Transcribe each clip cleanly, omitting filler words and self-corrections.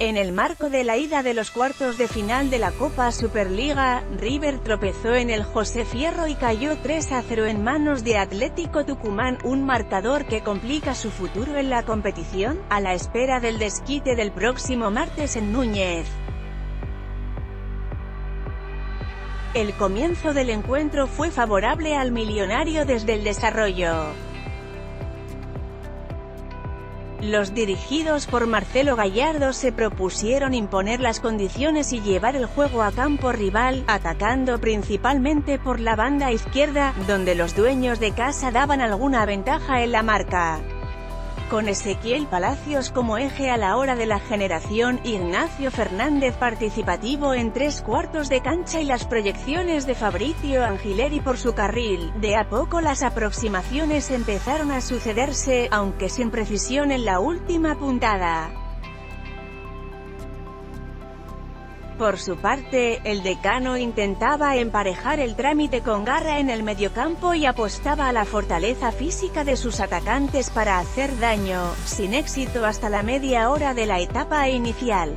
En el marco de la ida de los cuartos de final de la Copa Superliga, River tropezó en el José Fierro y cayó 3-0 en manos de Atlético Tucumán, un marcador que complica su futuro en la competición, a la espera del desquite del próximo martes en Núñez. El comienzo del encuentro fue favorable al millonario desde el desarrollo. Los dirigidos por Marcelo Gallardo se propusieron imponer las condiciones y llevar el juego a campo rival, atacando principalmente por la banda izquierda, donde los dueños de casa daban alguna ventaja en la marca. Con Ezequiel Palacios como eje a la hora de la generación, Ignacio Fernández participativo en tres cuartos de cancha y las proyecciones de Fabricio Angileri por su carril, de a poco las aproximaciones empezaron a sucederse, aunque sin precisión en la última puntada. Por su parte, el decano intentaba emparejar el trámite con garra en el mediocampo y apostaba a la fortaleza física de sus atacantes para hacer daño, sin éxito hasta la media hora de la etapa inicial.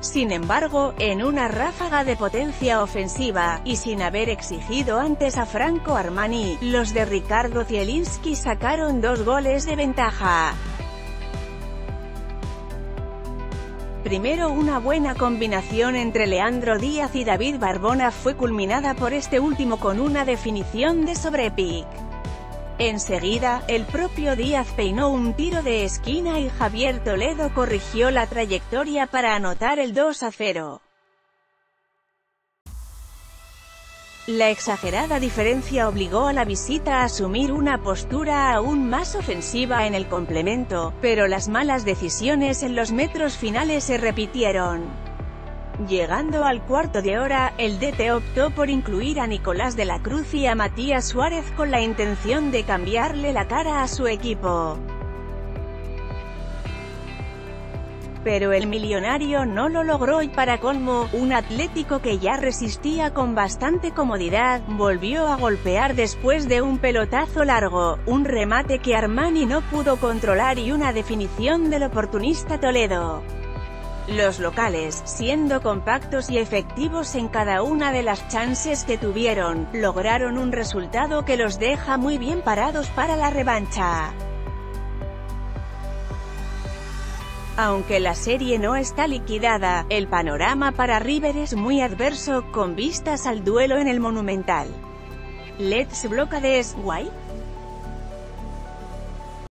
Sin embargo, en una ráfaga de potencia ofensiva, y sin haber exigido antes a Franco Armani, los de Ricardo Zielinski sacaron dos goles de ventaja. Primero, una buena combinación entre Leandro Díaz y David Barbona fue culminada por este último con una definición de sobrepic. Enseguida, el propio Díaz peinó un tiro de esquina y Javier Toledo corrigió la trayectoria para anotar el 2-0. La exagerada diferencia obligó a la visita a asumir una postura aún más ofensiva en el complemento, pero las malas decisiones en los metros finales se repitieron. Llegando al cuarto de hora, el DT optó por incluir a Nicolás de la Cruz y a Matías Suárez con la intención de cambiarle la cara a su equipo. Pero el millonario no lo logró y para colmo, un Atlético que ya resistía con bastante comodidad, volvió a golpear después de un pelotazo largo, un remate que Armani no pudo controlar y una definición del oportunista Toledo. Los locales, siendo compactos y efectivos en cada una de las chances que tuvieron, lograron un resultado que los deja muy bien parados para la revancha. Aunque la serie no está liquidada, el panorama para River es muy adverso, con vistas al duelo en el Monumental. Let's block this, why?